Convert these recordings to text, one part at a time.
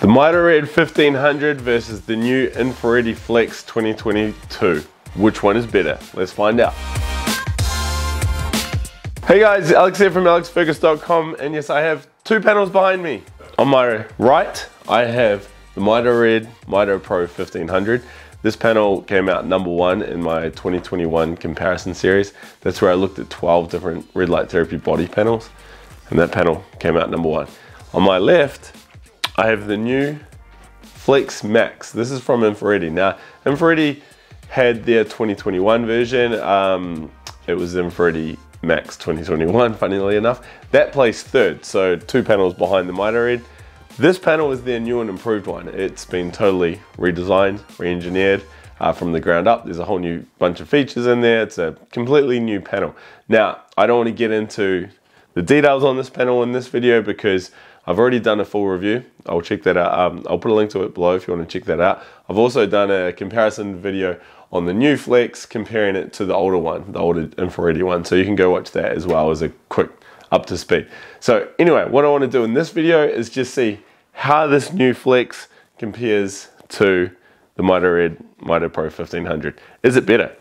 The Mito Red 1500 versus the new Infraredi Flex 2022. Which one is better? Let's find out. Hey guys, Alex here from AlexFergus.com, and yes, I have two panels behind me. On my right, I have the Mito Red MitoPRO 1500. This panel came out #1 in my 2021 comparison series. That's where I looked at 12 different red light therapy body panels, and that panel came out #1. On my left, I have the new Flex Max. This is from Infraredi. Now, Infraredi had their 2021 version. It was Infraredi Max 2021, funnily enough. That placed third, so two panels behind the Mito Red. This panel is their new and improved one. It's been totally redesigned, re-engineered from the ground up. There's a whole new bunch of features in there. It's a completely new panel. Now, I don't want to get into the details on this panel in this video because I've already done a full review. I'll check that out. I'll put a link to it below if you want to check that out. I've also done a comparison video on the new Flex, comparing it to the older one, the older Infraredi one. So you can go watch that as well as a quick up to speed. So anyway, what I want to do in this video is just see how this new Flex compares to the Mito Red MitoPRO 1500. Is it better?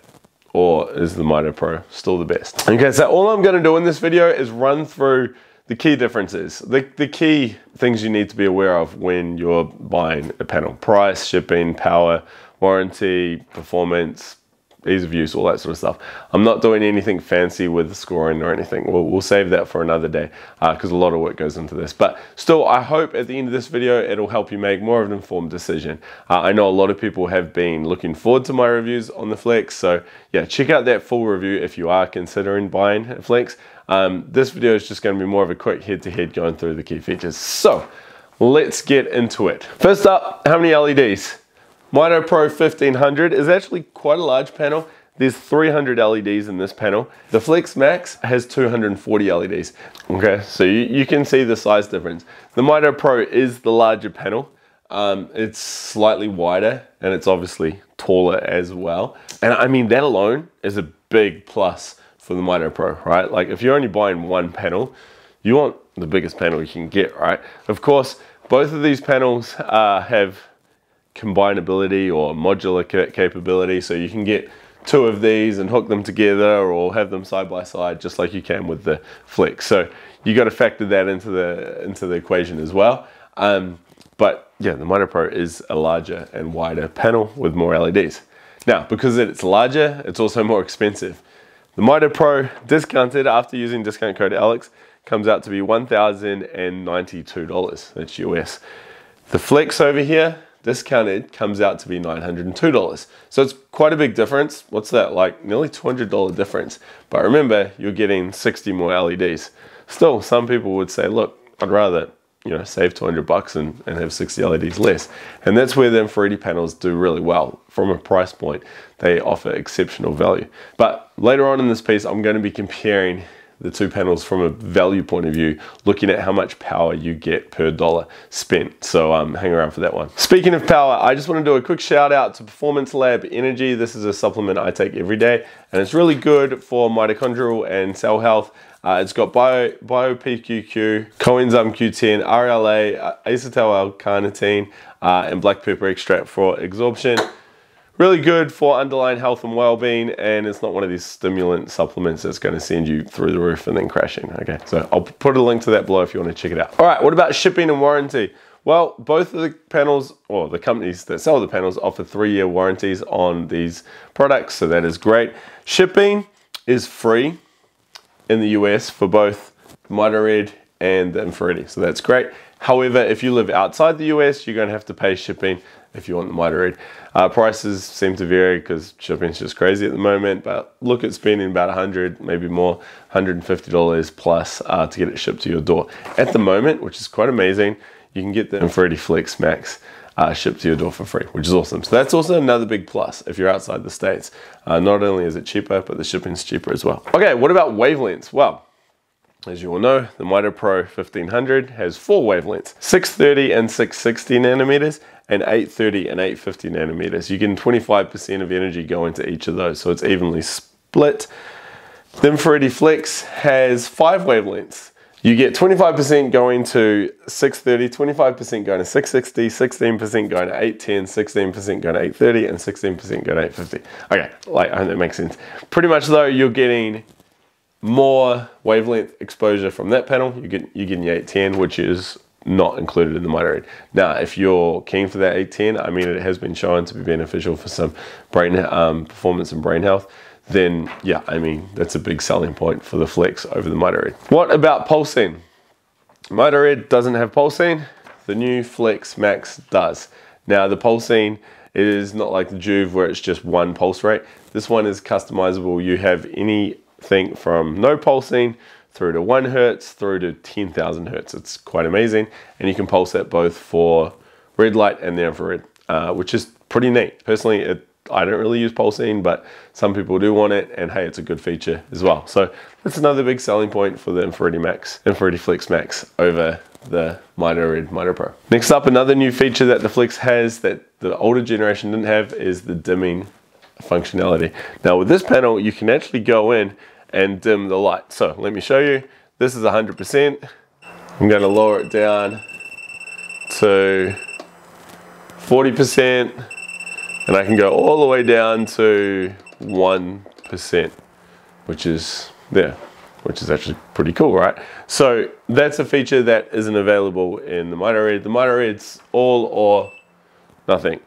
Or is the MitoPRO still the best? Okay, so all I'm gonna do in this video is run through the key differences, the key things you need to be aware of when you're buying a panel: price, shipping, power, warranty, performance, ease of use, all that sort of stuff. I'm not doing anything fancy with the scoring or anything. We'll save that for another day because a lot of work goes into this. But still, I hope at the end of this video, it'll help you make more of an informed decision. I know a lot of people have been looking forward to my reviews on the Flex. So yeah, check out that full review if you are considering buying a Flex. This video is just going to be more of a quick head-to-head going through the key features. So let's get into it. First up, how many LEDs? MitoPRO 1500 is actually quite a large panel. There's 300 LEDs in this panel. The Flex Max has 240 LEDs. Okay, so you can see the size difference. The MitoPRO is the larger panel. It's slightly wider and it's obviously taller as well. And I mean, that alone is a big plus for the MitoPRO, right? Like, if you're only buying one panel, you want the biggest panel you can get, right? Of course, both of these panels have combinability or modular capability, so you can get two of these and hook them together or have them side by side, just like you can with the Flex. So you got to factor that into the equation as well. But yeah, the MitoPRO is a larger and wider panel with more LEDs. Now, because it's larger, it's also more expensive. The MitoPRO, discounted after using discount code Alex, comes out to be $1,092, that's US. The Flex over here, discounted, comes out to be $902. So it's quite a big difference. What's that, like nearly $200 difference? But remember, you're getting 60 more LEDs. Still, some people would say, look, I'd rather, you know, save 200 bucks and have 60 LEDs less. And that's where the Infraredi panels do really well. From a price point, they offer exceptional value. But later on in this piece, I'm going to be comparing the two panels from a value point of view, looking at how much power you get per dollar spent. So hang around for that one. Speaking of power, I just want to do a quick shout out to Performance Lab Energy. This is a supplement I take every day, and it's really good for mitochondrial and cell health. It's got bio PQQ, coenzyme Q10, RLA, acetyl L-carnitine, and black pepper extract for absorption. Really good for underlying health and well-being, and it's not one of these stimulant supplements that's going to send you through the roof and then crashing. Okay, so I'll put a link to that below if you want to check it out. All right, what about shipping and warranty? Well, both of the panels, or the companies that sell the panels, offer 3-year warranties on these products, so that is great. Shipping is free in the US for both Mito Red and the Infraredi, so that's great. However, if you live outside the US, you're going to have to pay shipping if you want the Mito Red. Prices seem to vary because shipping's just crazy at the moment, but look at spending about $100, maybe more, $150 plus to get it shipped to your door. At the moment, which is quite amazing, you can get the Infraredi Flex Max shipped to your door for free, which is awesome. So that's also another big plus if you're outside the States. Not only is it cheaper, but the shipping's cheaper as well. Okay, what about wavelengths? Well, as you all know, the MitoPRO 1500 has 4 wavelengths, 630 and 660 nanometers, and 830 and 850 nanometers. You get 25% of energy going to each of those, so it's evenly split. The Infraredi Flex has 5 wavelengths, You get 25% going to 630, 25% going to 660, 16% going to 810, 16% going to 830, and 16% going to 850. Okay, like, I hope that makes sense. Pretty much though, you're getting more wavelength exposure from that panel. You're getting the 810, which is not included in the Mito Red. Now, if you're keen for that 810, I mean, it has been shown to be beneficial for some brain performance and brain health. Then yeah, I mean, that's a big selling point for the Flex over the Mito Red. What about pulsing? Mito Red doesn't have pulsing, the new Flex Max does. Now the pulsing is not like the Juve where it's just one pulse rate. This one is customizable. You have anything from no pulsing through to 1 hertz through to 10,000 hertz. It's quite amazing. And you can pulse that both for red light and the infrared, which is pretty neat. Personally, I don't really use pulsing, but some people do want it, and hey, it's a good feature as well. So that's another big selling point for the Infraredi Flex Max over the Mito Red Mito Pro. Next up, another new feature that the Flex has that the older generation didn't have is the dimming functionality. Now with this panel, you can actually go in and dim the light. So let me show you. This is 100%. I'm going to lower it down to 40%. And I can go all the way down to 1%, which is there, which is actually pretty cool, right? So that's a feature that isn't available in the Mito Red. The Mito Red's all or nothing.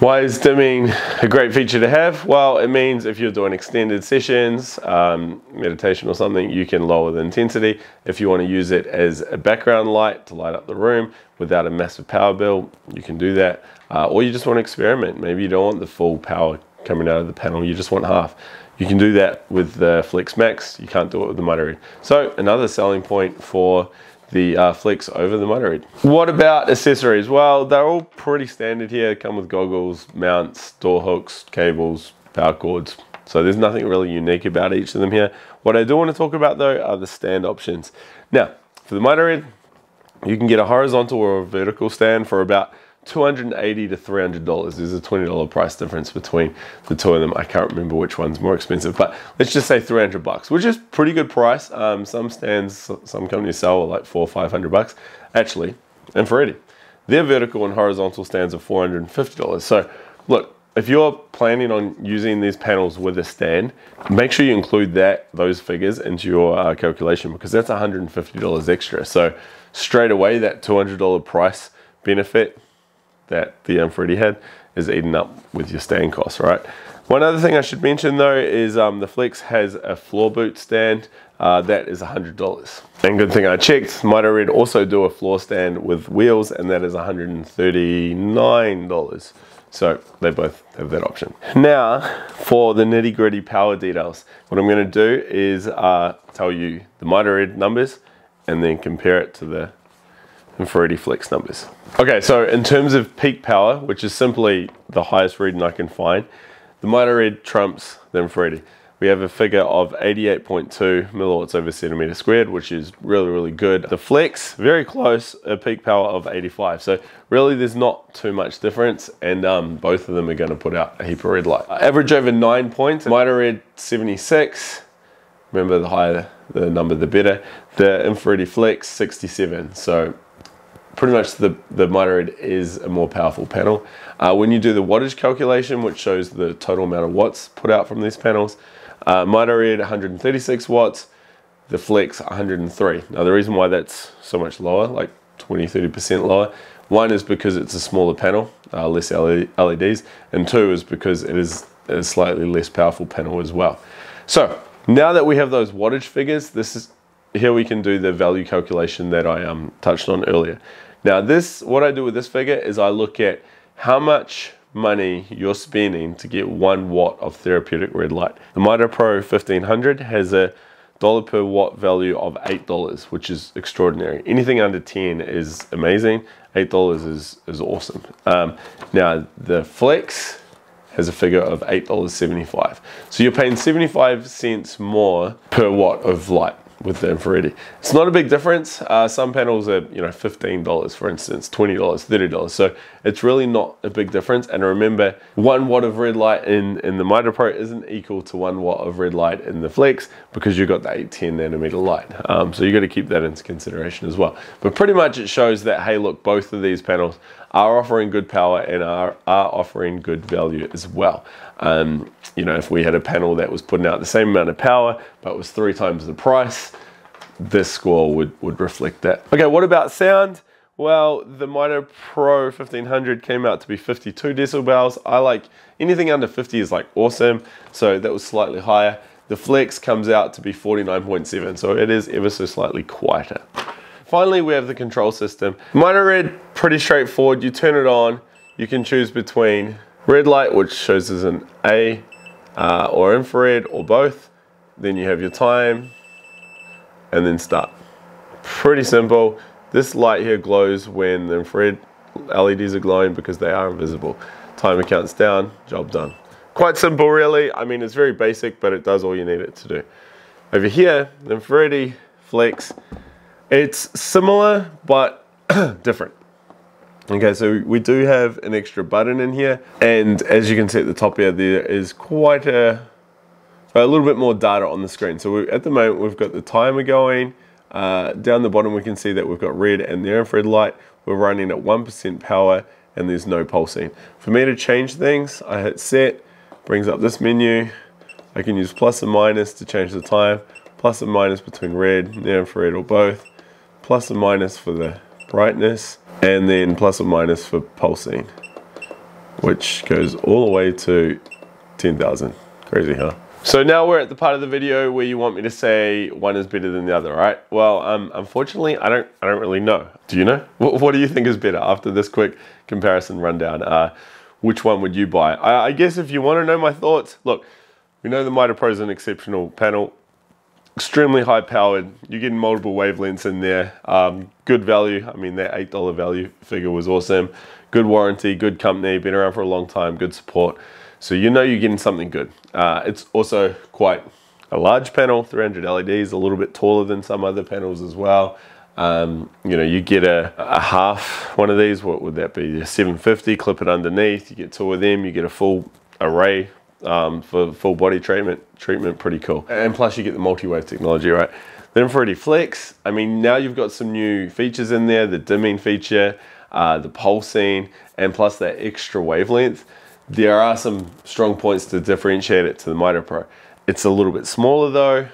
Why is dimming a great feature to have? Well, it means if you're doing extended sessions, meditation or something, you can lower the intensity. If you want to use it as a background light to light up the room without a massive power bill, you can do that. Or you just want to experiment. Maybe you don't want the full power coming out of the panel, you just want half. You can do that with the Flex Max. You can't do it with the Mito Red. So another selling point for the Flex over the Mito Red. What about accessories? Well, they're all pretty standard here. Come with goggles, mounts, door hooks, cables, power cords. So there's nothing really unique about each of them here. What I do want to talk about though are the stand options. Now, for the Mito Red, you can get a horizontal or a vertical stand for about $280 to $300. There's a $20 price difference between the two of them. I can't remember which one's more expensive, but let's just say $300, which is pretty good price. Some stands, some companies sell like $400 or $500. Actually, Infraredi, their vertical and horizontal stands are $450. So look, if you're planning on using these panels with a stand, make sure you include those figures into your calculation, because that's $150 extra. So straight away, that $200 price benefit that the Infraredi had is eaten up with your stand cost, right? One other thing I should mention though is the Flex has a floor boot stand that is $100. And good thing I checked, Mito Red also do a floor stand with wheels, and that is $139. So they both have that option. Now for the nitty gritty power details, what I'm going to do is tell you the Mito Red numbers and then compare it to the Infraredi Flex numbers. Okay, so in terms of peak power, which is simply the highest reading I can find, the Mito Red trumps the Infraredi. We have a figure of 88.2 milliwatts over centimeter squared, which is really, really good. The Flex, very close, a peak power of 85. So really there's not too much difference, and both of them are going to put out a heap of red light. Average over 9 points, Mito Red 76. Remember, the higher the number, the better. The Infraredi Flex 67. So pretty much the Mito Red is a more powerful panel. When you do the wattage calculation, which shows the total amount of watts put out from these panels, Mito Red 136 watts, the Flex 103. Now the reason why that's so much lower, like 20, 30% lower, one is because it's a smaller panel, less LEDs, and two is because it is a slightly less powerful panel as well. So now that we have those wattage figures, here we can do the value calculation that I touched on earlier. Now what I do with this figure is I look at how much money you're spending to get 1 watt of therapeutic red light. The MitoPRO 1500 has a $/watt value of $8, which is extraordinary. Anything under 10 is amazing. $8 is awesome. Now the Flex has a figure of $8.75. So you're paying 75 cents more per watt of light. with the Infraredi. It's not a big difference. Some panels are, you know, $15, for instance, $20, $30. So it's really not a big difference. And remember, 1 watt of red light in the MitoPRO isn't equal to 1 watt of red light in the Flex, because you've got the 810 nanometer light. So you got to keep that into consideration as well. But pretty much it shows that, hey, look, both of these panels are offering good power and are offering good value as well. You know, if we had a panel that was putting out the same amount of power but was 3 times the price, this score would reflect that. Okay, what about sound? Well, the MitoPRO 1500 came out to be 52 decibels. I like anything under 50 is like awesome, so that was slightly higher. The Flex comes out to be 49.7, so it is ever so slightly quieter. Finally, we have the control system. Mito Red, pretty straightforward. You turn it on, you can choose between red light, which shows as an A, or infrared, or both. Then you have your time, and then start. Pretty simple. This light here glows when the infrared LEDs are glowing because they are invisible. Timer counts down, job done. Quite simple, really. I mean, it's very basic, but it does all you need it to do. Over here, the Infraredi Flex, it's similar, but different. Okay, so we do have an extra button in here. And as you can see at the top here, there is quite a little bit more data on the screen. So at the moment, we've got the timer going. Down the bottom, we can see that we've got red and the infrared light. We're running at 1% power and there's no pulsing. For me to change things, I hit set, brings up this menu. I can use plus and minus to change the time, plus and minus between red and the infrared or both, plus and minus for the brightness, and then plus or minus for pulsing, which goes all the way to 10,000. Crazy, huh? So now we're at the part of the video where you want me to say one is better than the other, right? Well, unfortunately, I don't really know. Do you know? What do you think is better after this quick comparison rundown? Which one would you buy? I guess if you want to know my thoughts, look, we know the MitoPRO is an exceptional panel. Extremely high powered, you're getting multiple wavelengths in there, good value. I mean, that $8 value figure was awesome. Good warranty, good company, been around for a long time, good support. So you know you're getting something good. It's also quite a large panel, 300 LEDs, a little bit taller than some other panels as well. You know, you get a half one of these, what would that be? A 750, clip it underneath, you get 2 of them, you get a full array for full body treatment, pretty cool. And plus you get the multi-wave technology, right? The Infraredi Flex, I mean, now you've got some new features in there, the dimming feature, the pulsing, and plus that extra wavelength. There are some strong points to differentiate it to the MitoPRO. It's a little bit smaller though,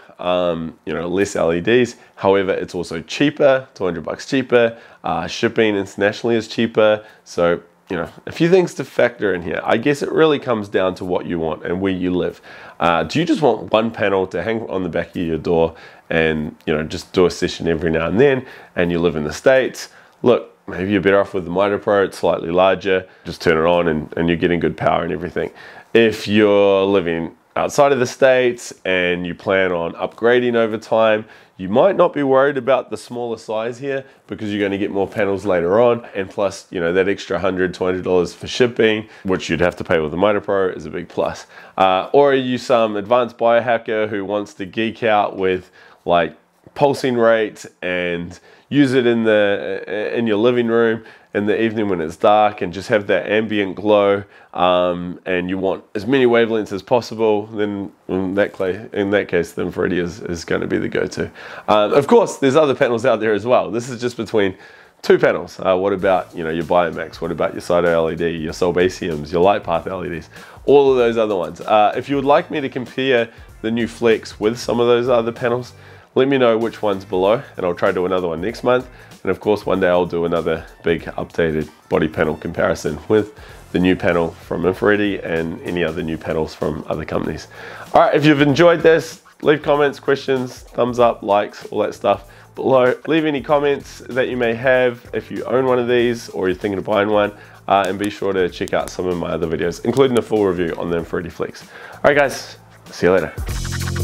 you know, less LEDs. However, it's also cheaper, 200 bucks cheaper. Shipping internationally is cheaper, so you know, a few things to factor in here. I guess it really comes down to what you want and where you live. Do you just want one panel to hang on the back of your door and, you know, just do a session every now and then, and you live in the States? Look, maybe you're better off with the MitoPRO. It's slightly larger. Just turn it on and you're getting good power and everything. If you're living outside of the States and you plan on upgrading over time, you might not be worried about the smaller size here because you're going to get more panels later on, and plus, you know, that extra $100, $200 for shipping, which you'd have to pay with the MitoPRO, is a big plus. Or are you some advanced biohacker who wants to geek out with like pulsing rates and use it in your living room in the evening when it's dark and just have that ambient glow, and you want as many wavelengths as possible? Then in that case, the Infraredi is going to be the go-to. Of course, there's other panels out there as well. This is just between 2 panels. What about, you know, your Biomax? What about your Cyto LED, your Solbaciums, your Light Path LEDs, all of those other ones? If you would like me to compare the new Flex with some of those other panels, let me know which one's below and I'll try to do another one next month. And of course, one day I'll do another big updated body panel comparison with the new panel from Infraredi and any other new panels from other companies. All right, if you've enjoyed this, leave comments, questions, thumbs up, likes, all that stuff below. Leave any comments that you may have if you own one of these or you're thinking of buying one, and be sure to check out some of my other videos, including the full review on the Infraredi Flex. All right guys, see you later.